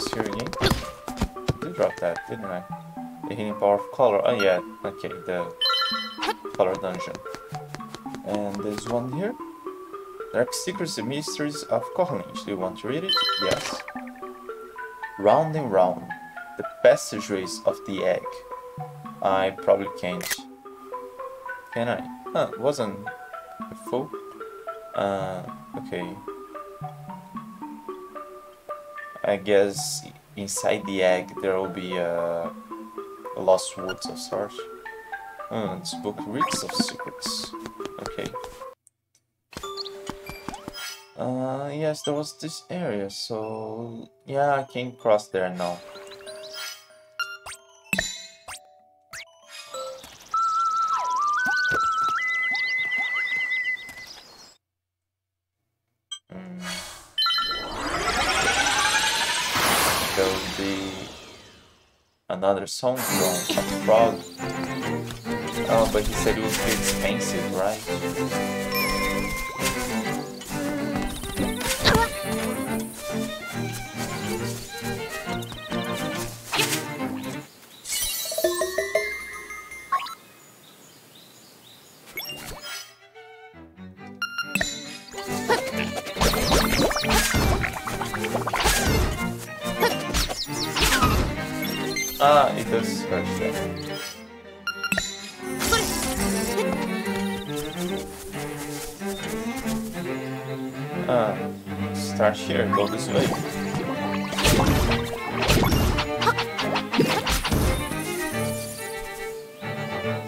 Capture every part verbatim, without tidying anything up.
else here again? I did drop that, didn't I? The healing power of color. Oh yeah, okay, the color dungeon. And there's one here. Dark Secrets and Mysteries of Cochrane. Do you want to read it? Yes. Round and round, the passageways of the egg. I probably can't. Can I? Huh, wasn't a fool. Uh, okay. I guess inside the egg there will be a, a lost woods of sorts. Oh, this book reeks of secrets. Okay. Uh, yes, there was this area, so yeah, I can't cross there now. Another song from a frog. Oh, but he said it would be expensive, right? Ah, it does hurt them. Ah, start here, go this way.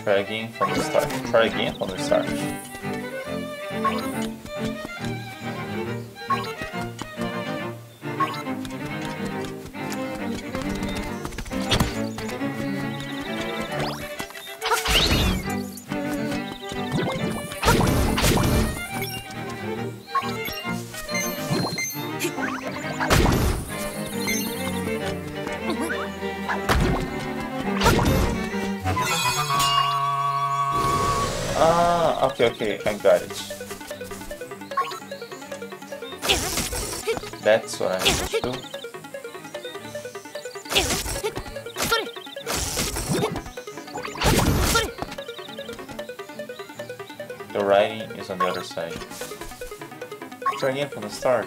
Try again from the start. Try again from the start. Okay, I got it. That's what I need to do. The writing is on the other side. Try again from the start.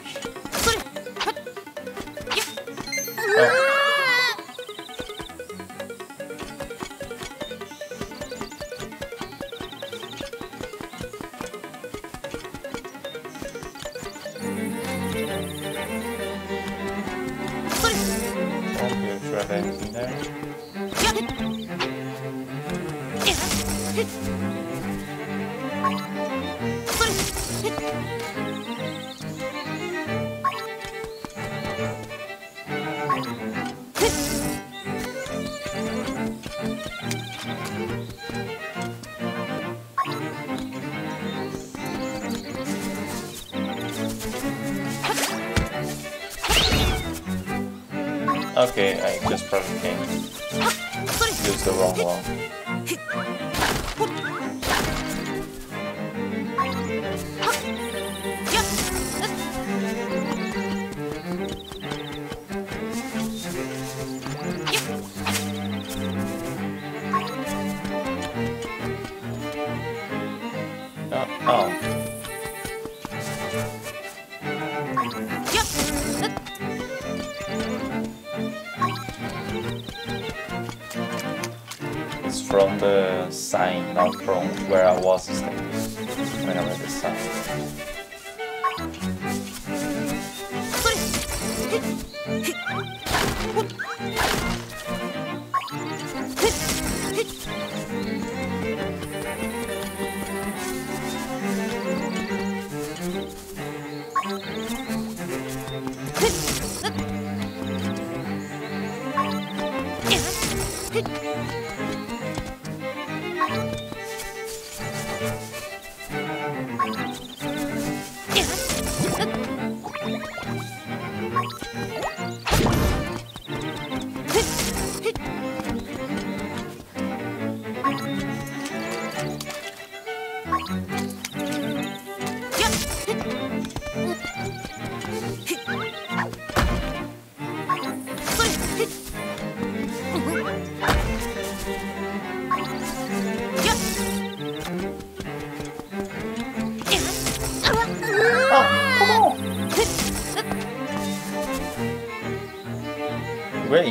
Oh. Okay, I just probably can't use the wrong one. Uh, oh. From the sign, not from where I was standing when I read the sign.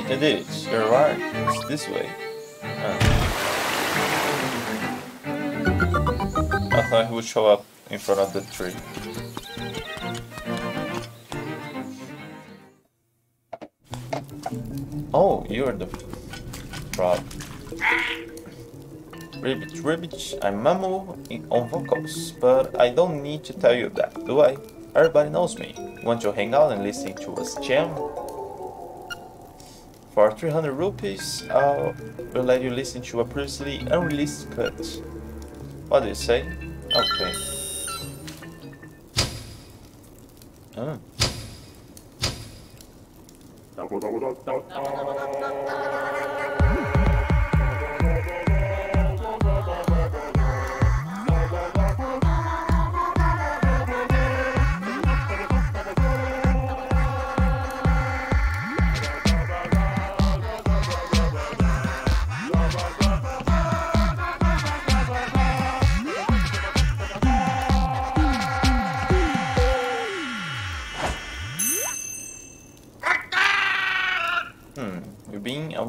Wait, that is. You're right. It's this way. Oh. I thought he would show up in front of the tree. Oh, you're the frog. Ribbit, ribbit, I'm Mamu on vocals, but I don't need to tell you that, do I? Everybody knows me. Want to hang out and listen to us jam? For three hundred rupees, I'll let you listen to a previously unreleased cut. What do you say? Okay. Oh.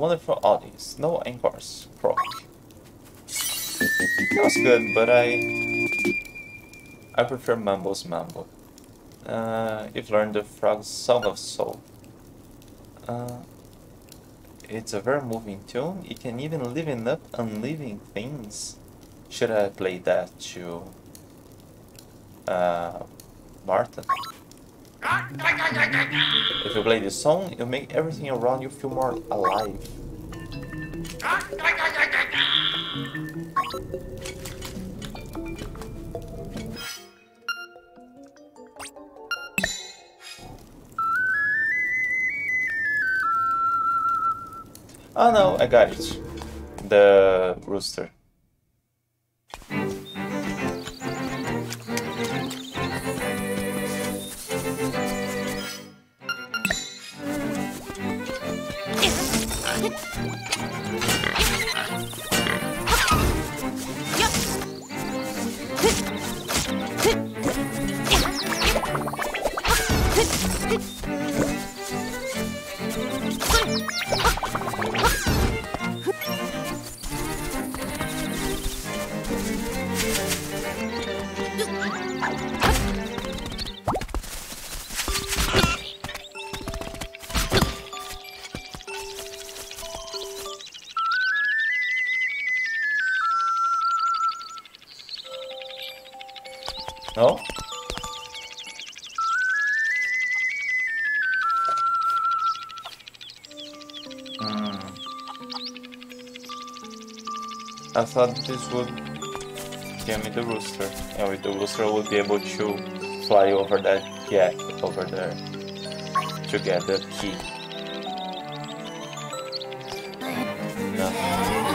Wonderful audience, no anchors, Frog. That was good, but I I prefer Mambo's Mambo. Uh, you've learned the Frog's Song of Soul. Uh, it's a very moving tune. It can even liven up unliving things. Should I play that to uh, Martha? If you play this song, it'll make everything around you feel more alive. Oh no, I got it. The rooster. No? Mm. I thought this would give me the rooster, and with the rooster we'll be able to fly over that gap over there to get the key. Nothing.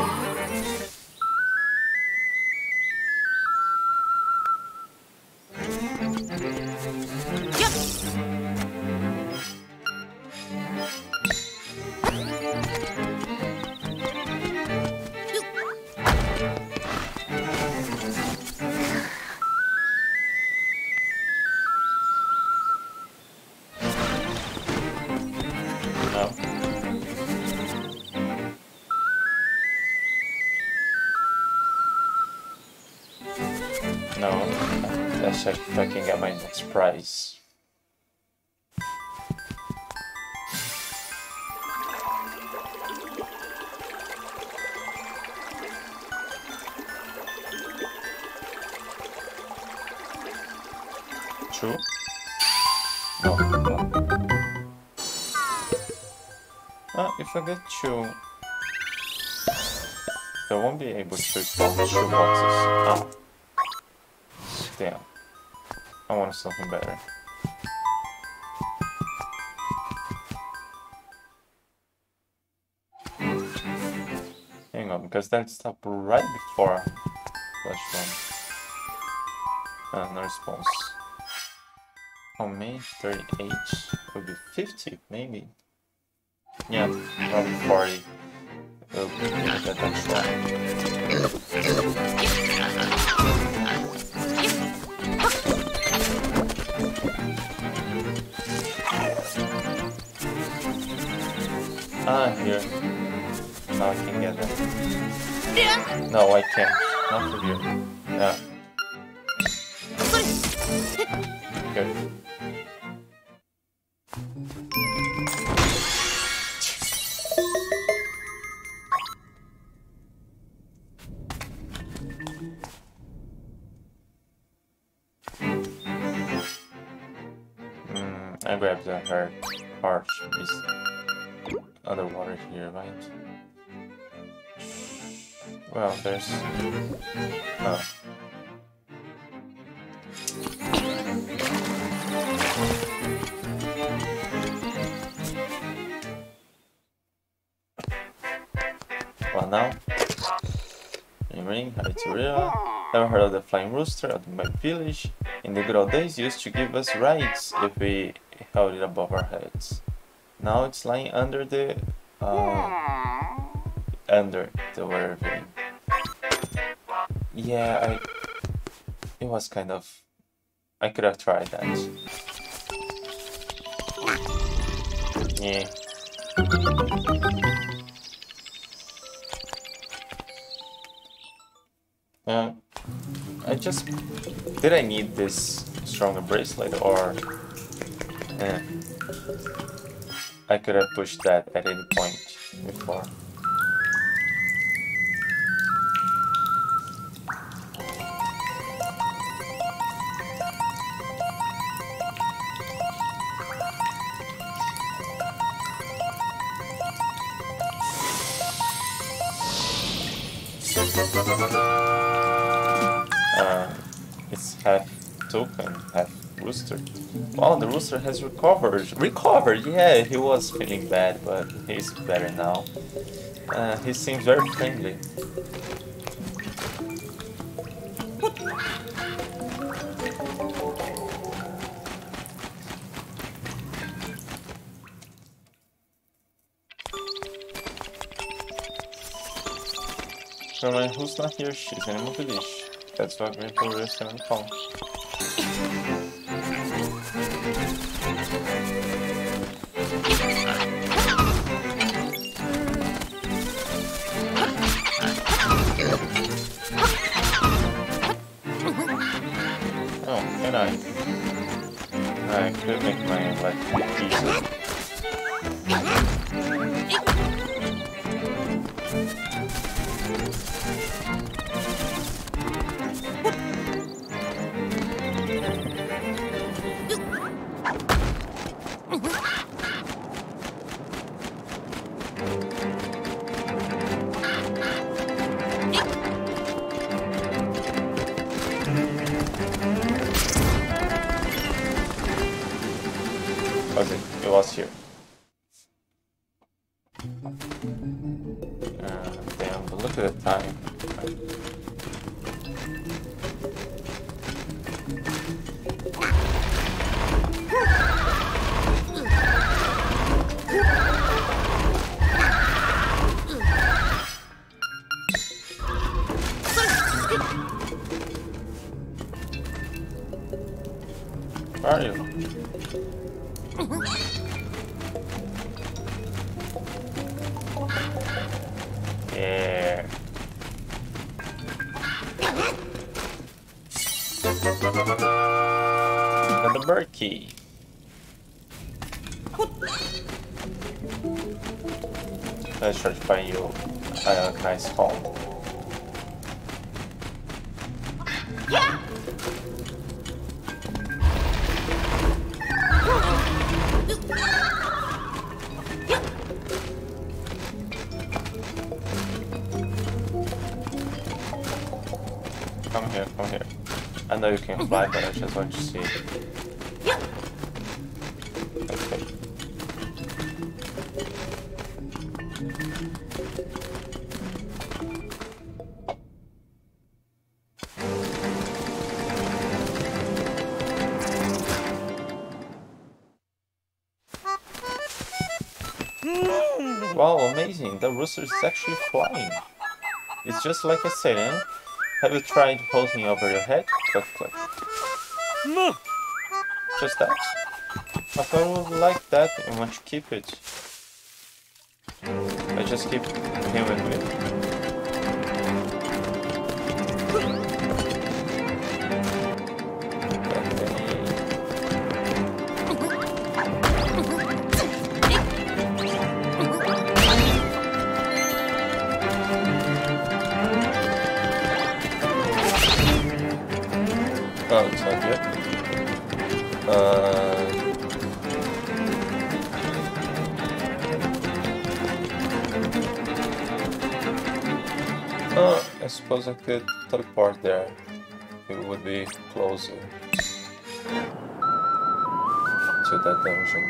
Price. True? No. Ah, if I get two, I won't be able to spawn two boxes. Ah. Damn. I want something better. Hang on, because that stopped right before flash one. Uh, no response. Oh, me, thirty-eight would be fifty, maybe. Yeah, probably forty. We'll get that next one. Ah, I'm here. Now I can get her. Yeah. No, I can't. Not with you. Yeah. Good. Mm, I grabbed the her arch. Is other water here, right? Well, there's... Oh. Well, now... Ring, Aituria. Never heard of the flying rooster at my village. In the good old days, used to give us rides if we held it above our heads. Now it's lying under the... Uh, under the water vein. Yeah, I... It was kind of... I could have tried that. Yeah. Uh, I just... Did I need this stronger bracelet or... Eh. I could have pushed that at any point before. Uh, it's half token, half rooster. Wow, the rooster has recovered. Recovered, yeah, he was feeling bad, but he's better now. Uh, he seems very friendly. Someone who's not here, she's in a village. That's why we're going to risk and fall. Oh, and I. I could make my life easier. Let's try to find you a nice home. Yeah. Come here, come here. I know you can fly, but I just want to see it. The rooster is actually flying. It's just like I said, eh? Have you tried holding over your head? Click, click. No. Just that. I thought I would like that and want to keep it. just keep healing me. Oh, it's not good. Uh... Oh, I suppose I could teleport there. It would be closer to that dungeon.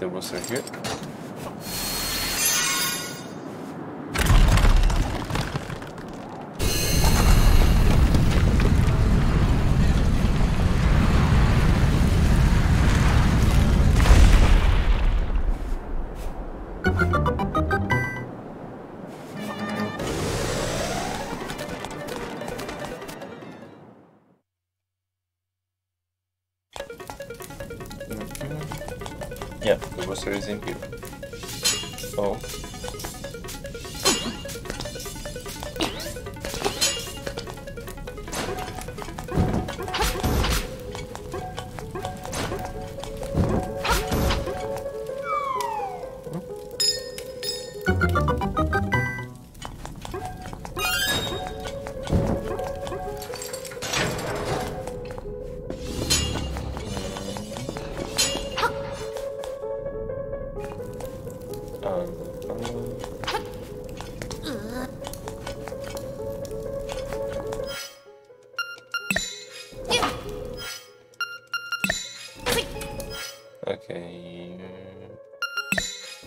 Booster here. Is in here. Oh.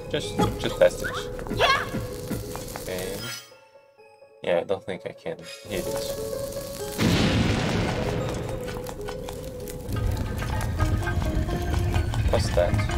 Just, just passage. Yeah. Okay. Yeah, I don't think I can hit it. What's that?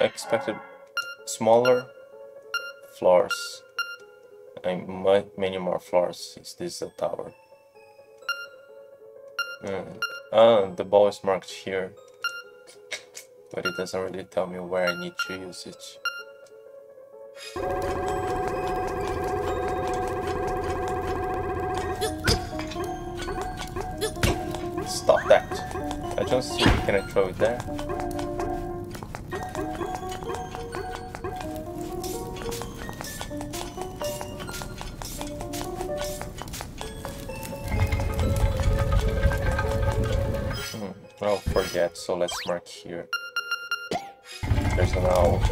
Expected smaller floors. I might many more floors. Is this a tower? Mm. Ah, the ball is marked here, but it doesn't really tell me where I need to use it. Stop that! I just can I throw it there? I'll forget, so let's mark here. There's an owl.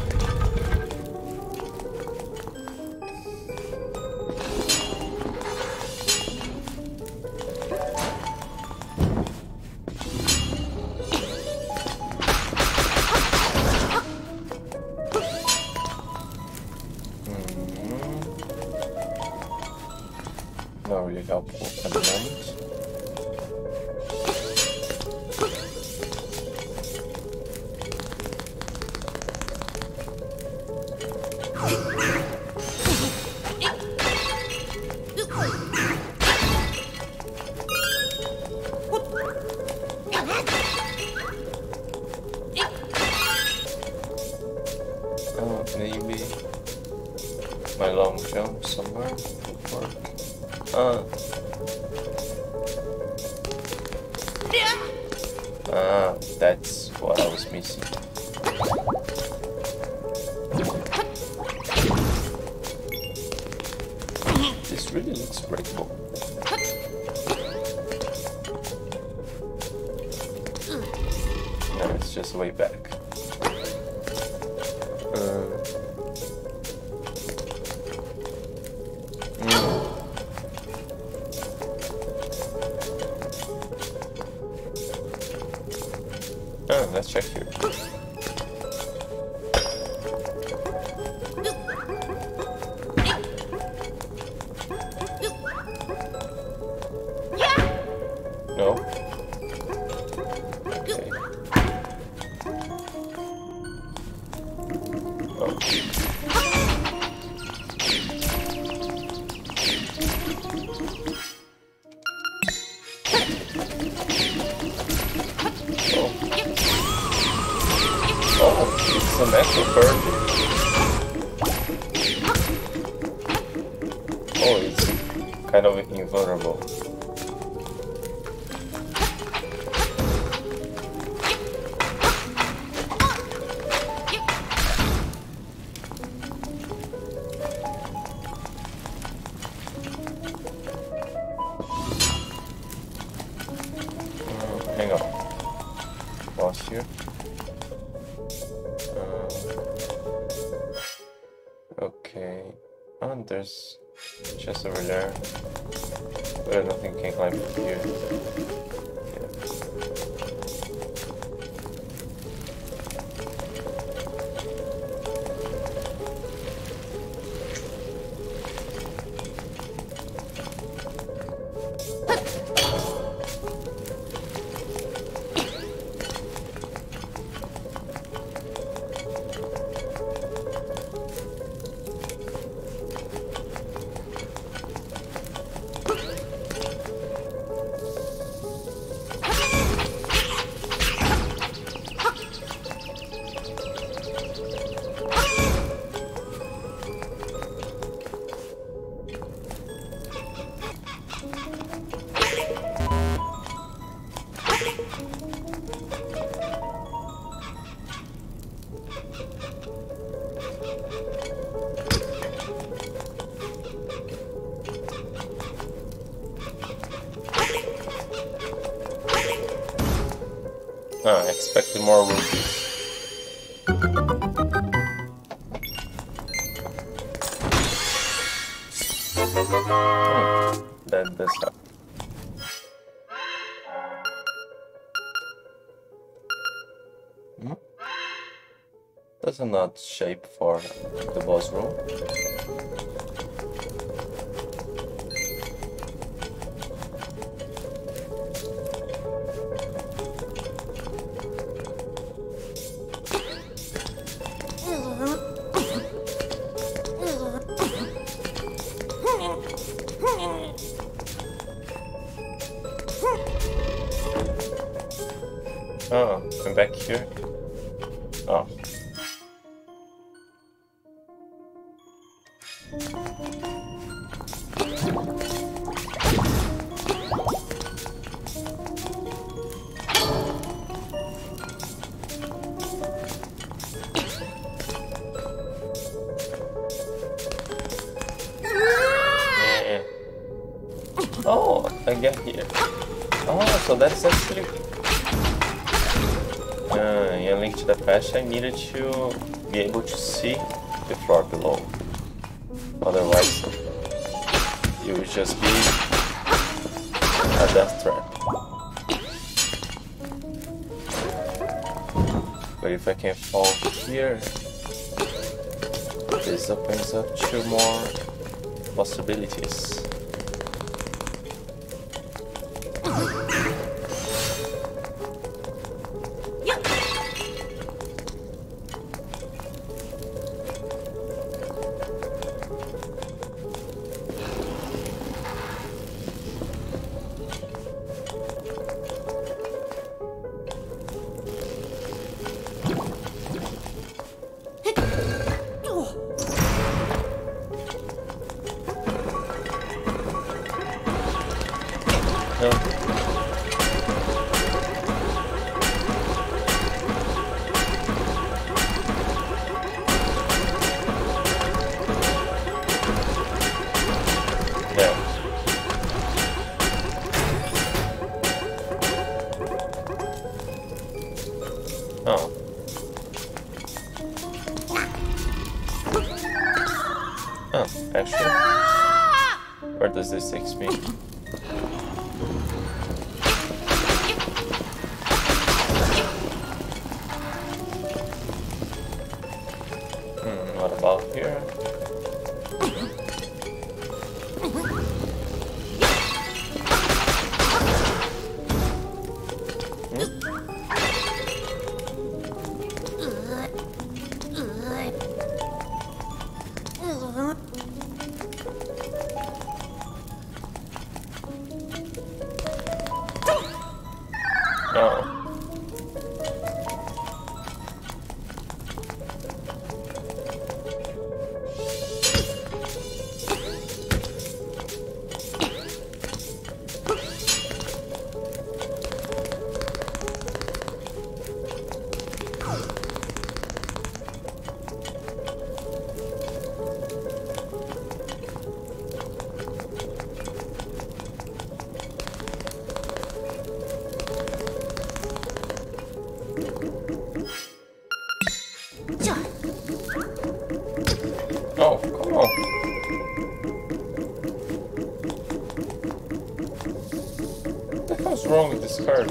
Ah, I expected more rubies. Hmm. That does happen. Hmm? That's an odd shape for the boss room. Oh, I get here. Oh, so that's actually Uh, in Link to the Past, I needed to be able to see the floor below. Otherwise, it would just be a death trap. But if I can fall here, this opens up two more possibilities. Wrong with this card?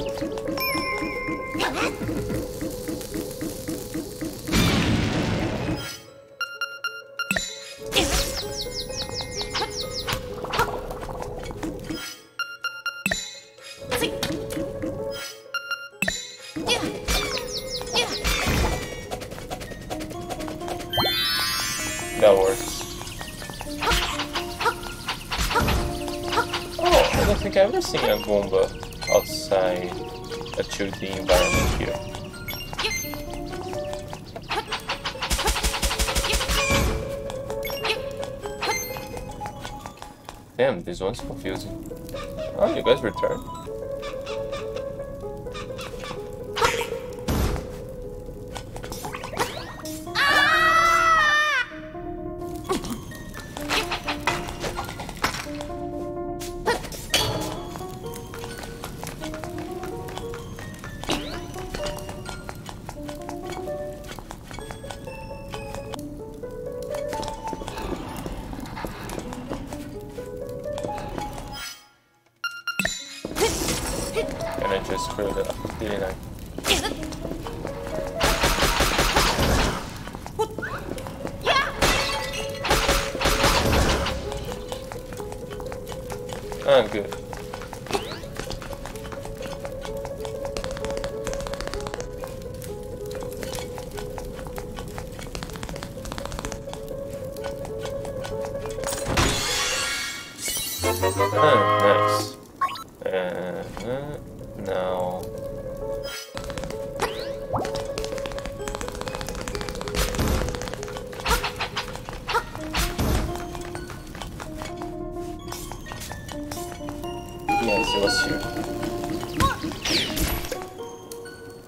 That works. Oh, I don't think I've ever seen a Goomba outside a two D environment here. Damn, this one's confusing. Oh, you guys returned.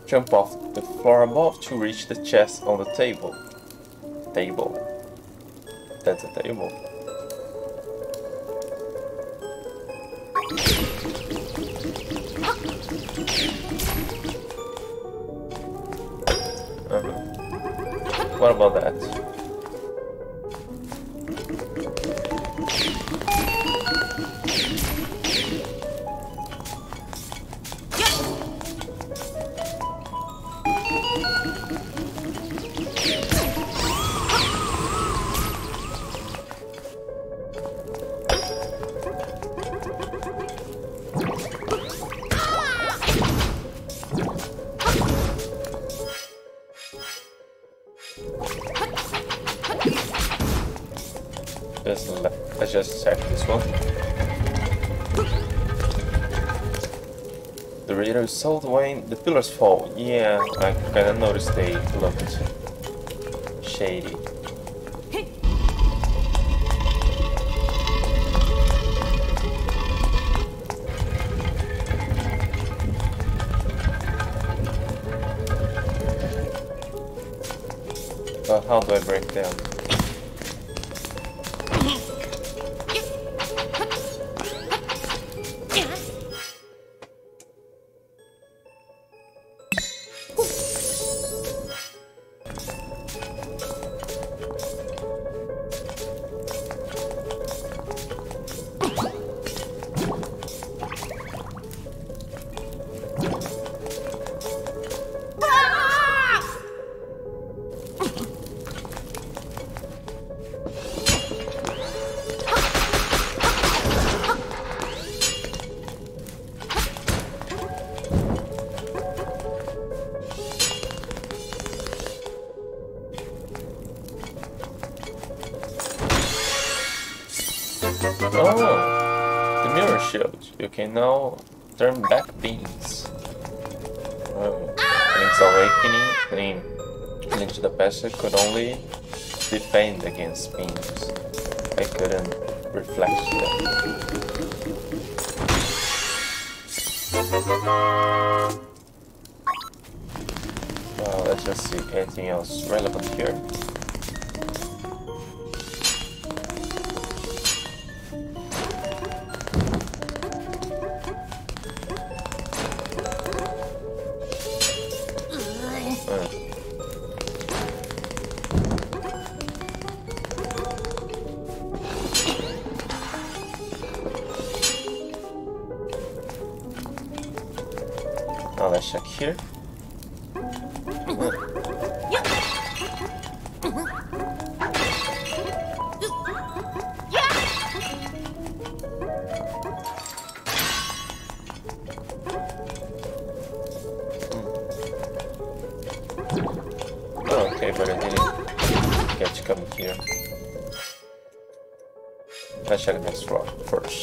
Jump off the floor above to reach the chest on the table. Table. That's a table. What about that? So when the pillars fall, yeah, I kinda noticed they look shady. But how do I break them? Oh, the Mirror Shield. You can now turn back beans. Um, Link's Awakening, I mean, Link to the Past could only defend against beans. I couldn't reflect that. Well, let's just see anything else relevant here. Here. Oh, okay, but I didn't get to come here. Let's check the next rock first.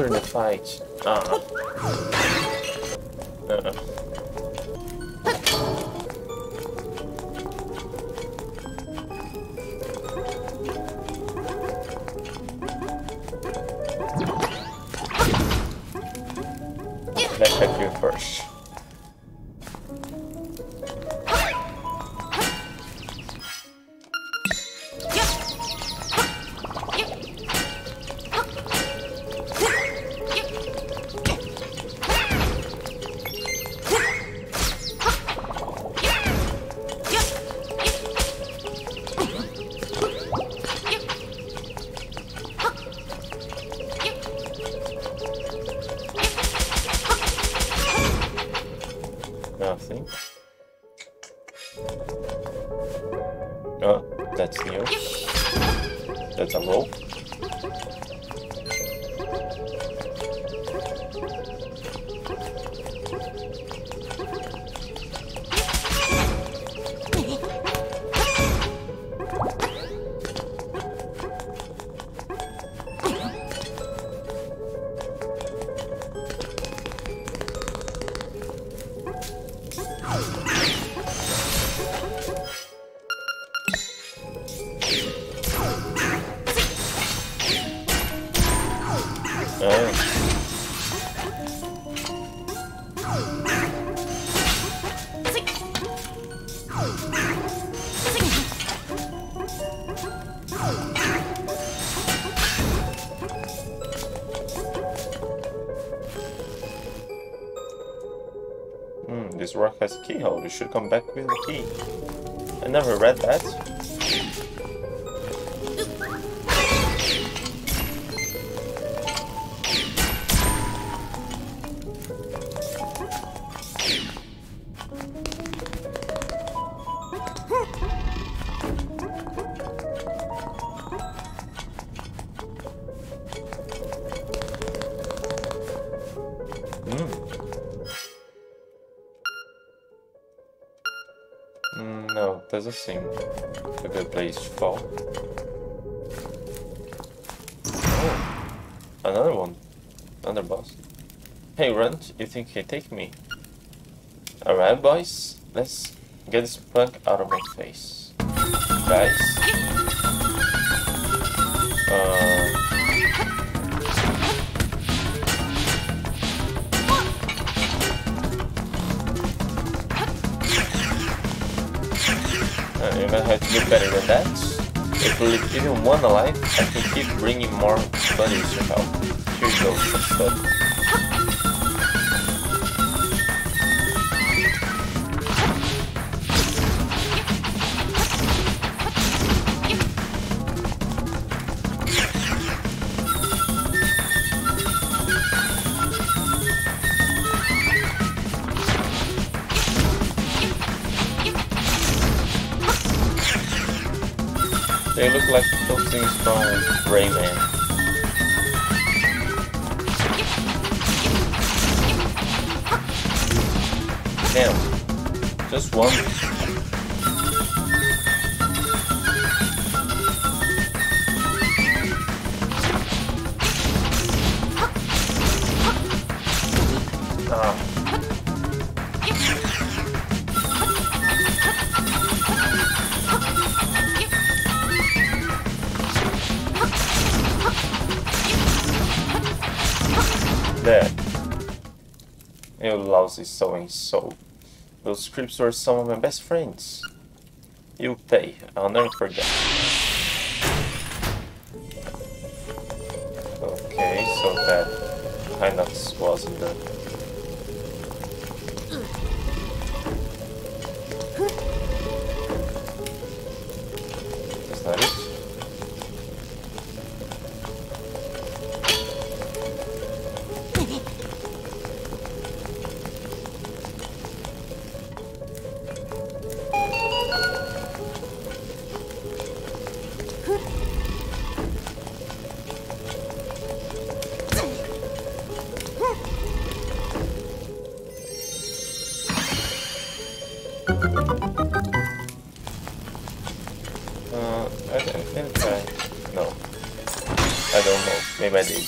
In the fight. Ah. Uh-uh. Uh-uh. Let's check you first. think. Oh, that's new. That's a rope. This rock has a keyhole, you should come back with the key. I never read that. Doesn't seem a good place for. Oh, another one, another boss. Hey, Runt, you think he'll take me? Alright, boys, let's get this bug out of my face, guys. Uh, I might have to get better than that. If we leave even one alive, I can keep bringing more buddies to help. Here you go, bud. They look like those things from Rayman. Damn. Just one. Ah. There. You lousy so-and-so. Those scripts were some of my best friends. You pay. I'll never forget. Okay, so that kind of wasn't the... That's not it. Ready.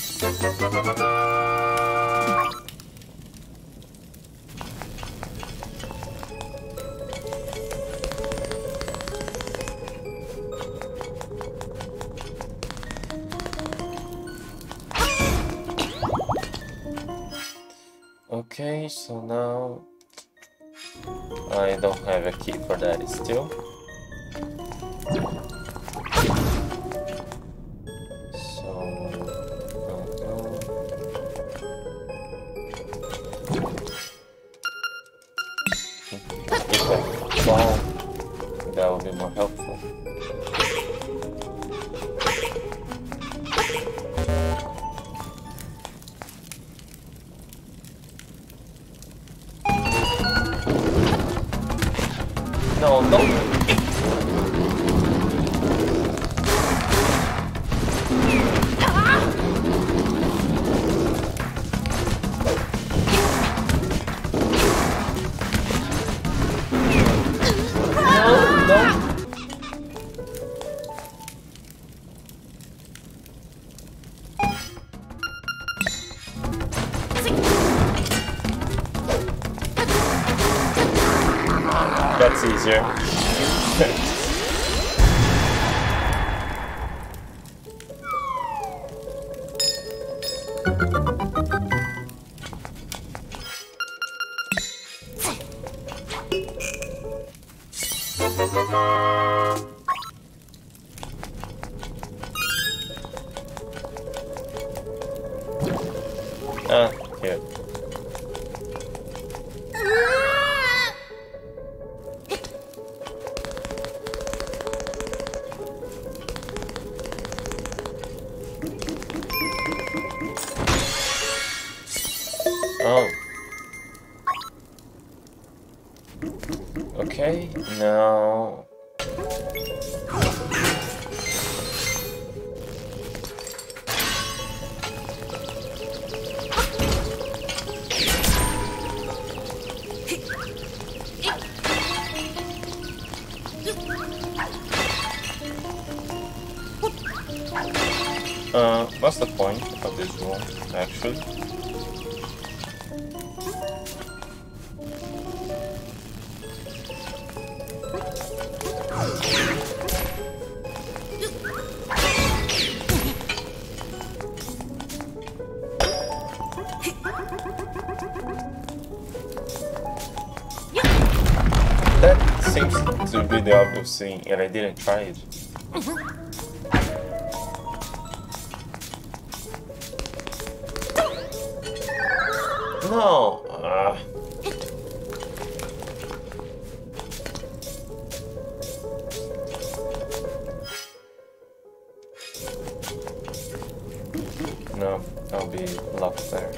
Okay, so now I don't have a key for that still. No, no. No, no. That's easier. Ah, yeah. Oh. Okay, no. Uh, what's the point of this room, actually? That seems to be the obvious thing, and I didn't try it. No! Uh. No, I'll be locked there.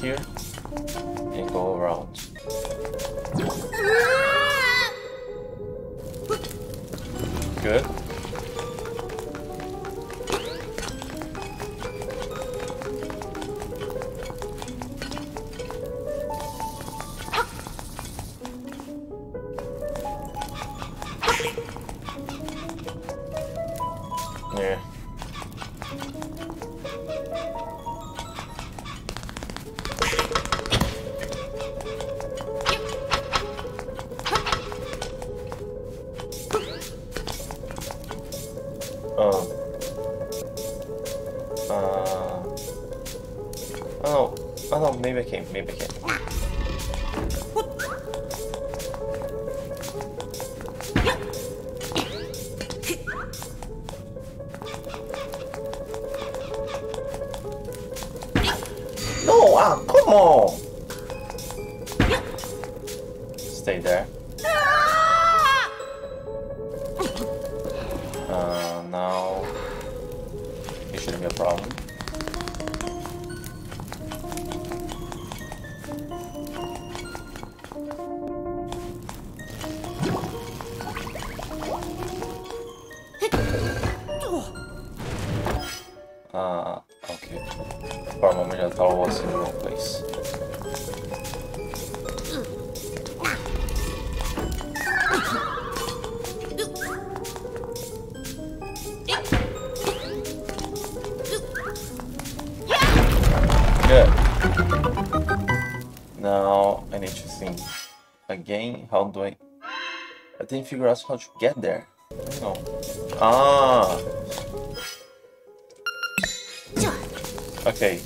Here and go around. Good. Yeah. Oh. Uh. Oh. Oh no. Maybe I can. Maybe I can. No. Ah. Come on. Stay there. Uh, now it shouldn't be a problem. Uh, okay. For a moment I thought I was in the wrong place. Good. Now I need to think again. How do I? I didn't figure out how to get there. No. Ah. Okay.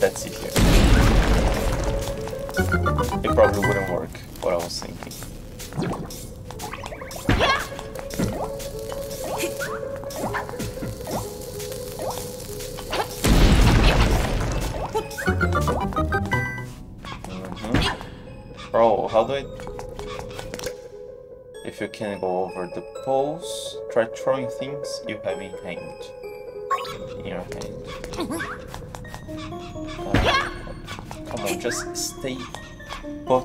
Let's see here. It probably wouldn't work, what I was thinking. Mm-hmm. Bro, how do I... If you can go over the poles, try throwing things you have in hand. In your hand. Uh, come on, just stay put.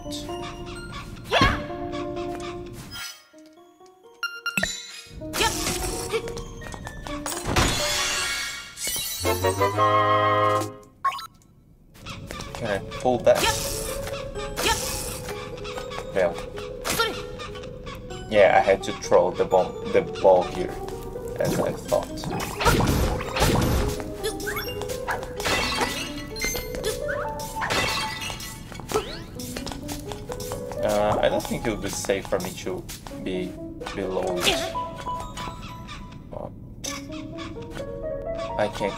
Can I pull that? Well. Yeah, I had to throw the ball, the ball here, as I thought. Uh, I don't think it would be safe for me to be below it. Oh. I can't.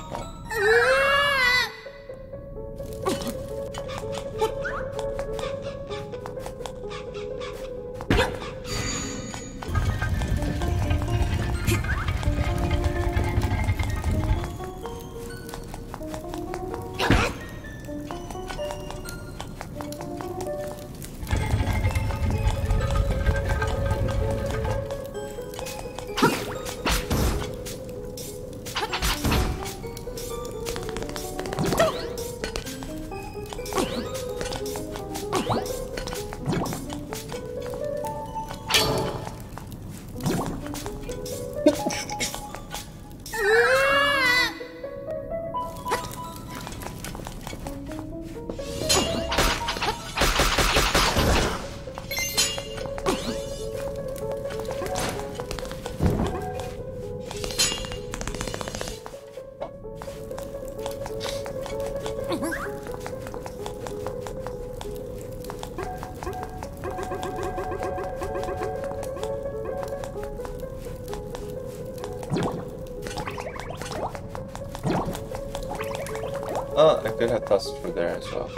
I could have tossed through there as well.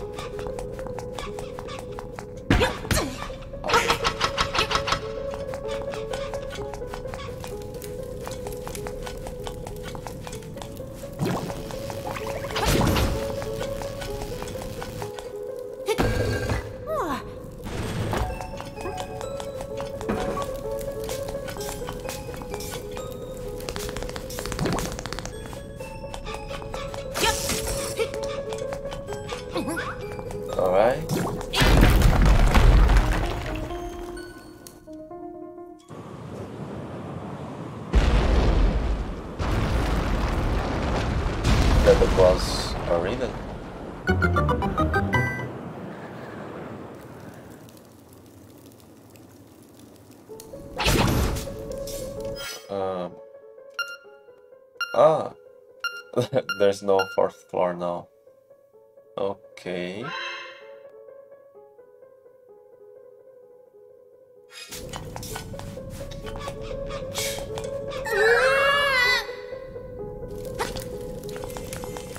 There's no fourth floor now. Okay.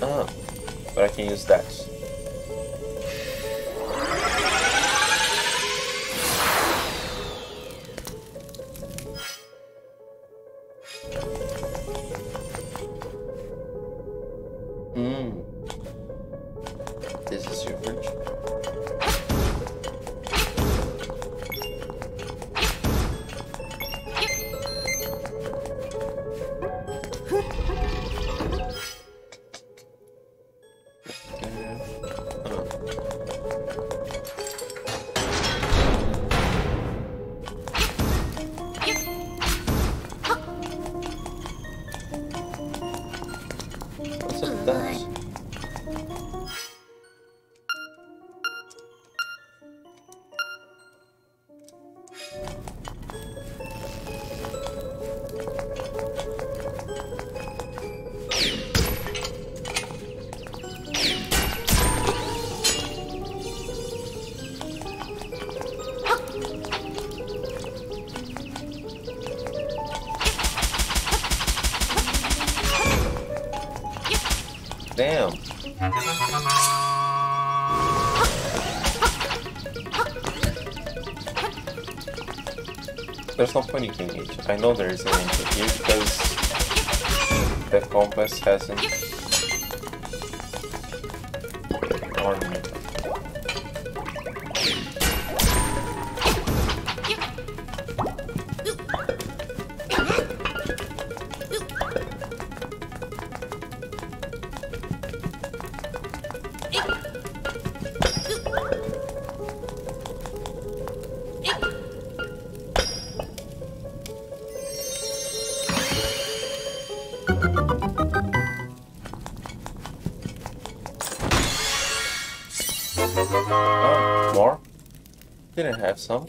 Ah, but I can use that. Damn. There's no point in killing it. I know there is an answer here because that compass hasn't ornament. Have some,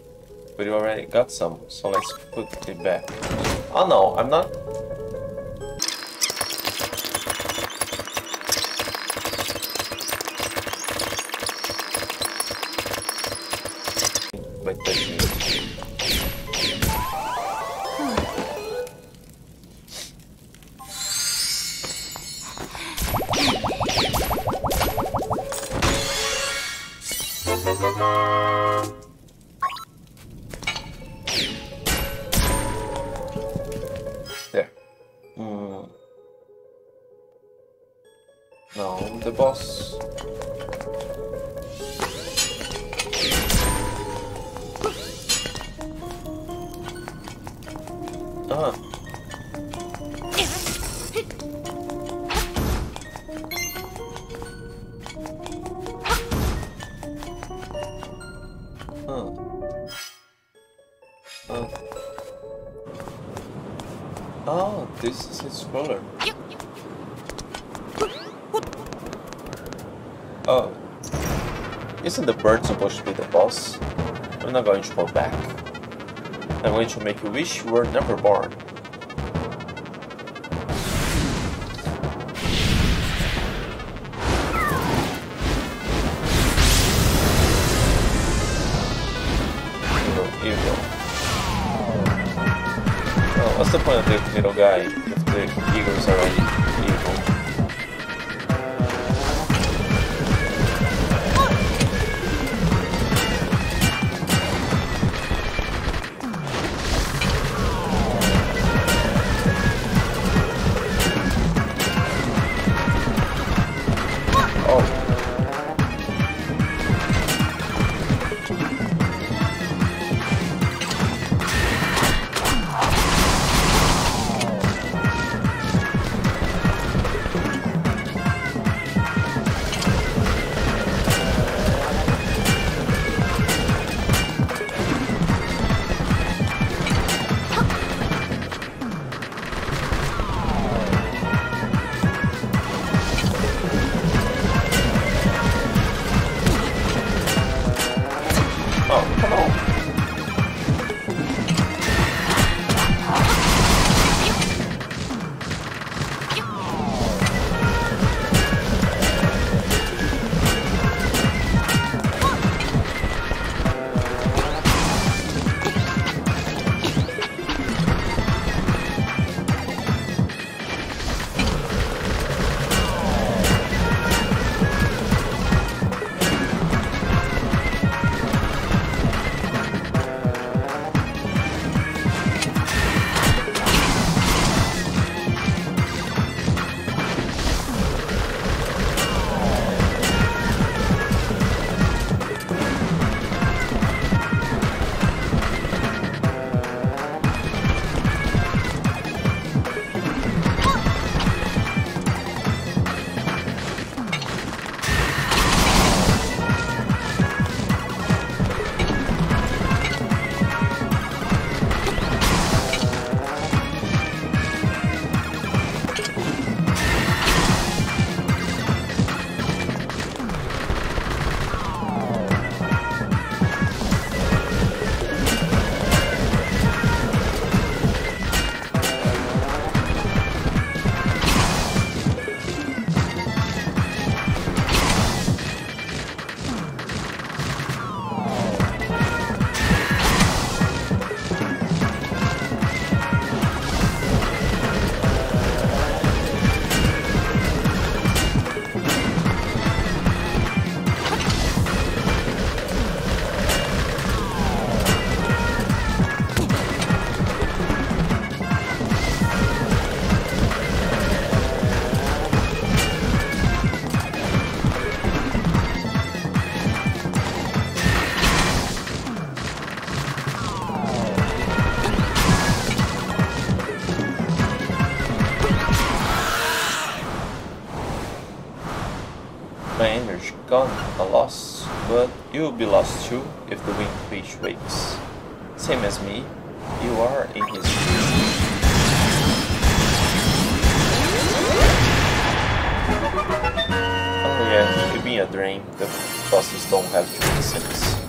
but you already got some, so let's put it back. Oh no, I'm not. The bird supposed to be the boss. I'm not going to go back. I'm going to make you wish you were never born. Evil, evil. Oh, what's the point of the little guy if the eagles are already evil? gone, I'm lost, but you'll be lost too if the Wind Fish wakes. Same as me, you are in his dream. Oh yeah, it be a dream, the bosses don't have to be sense.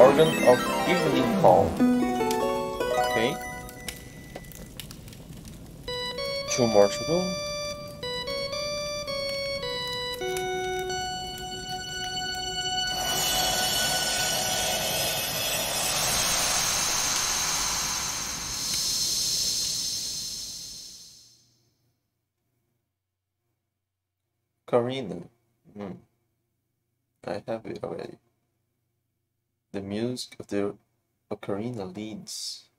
Organ of Evening Call. Okay. Two more to go. Cochrane. Hmm. I have it already. The music of the ocarina leads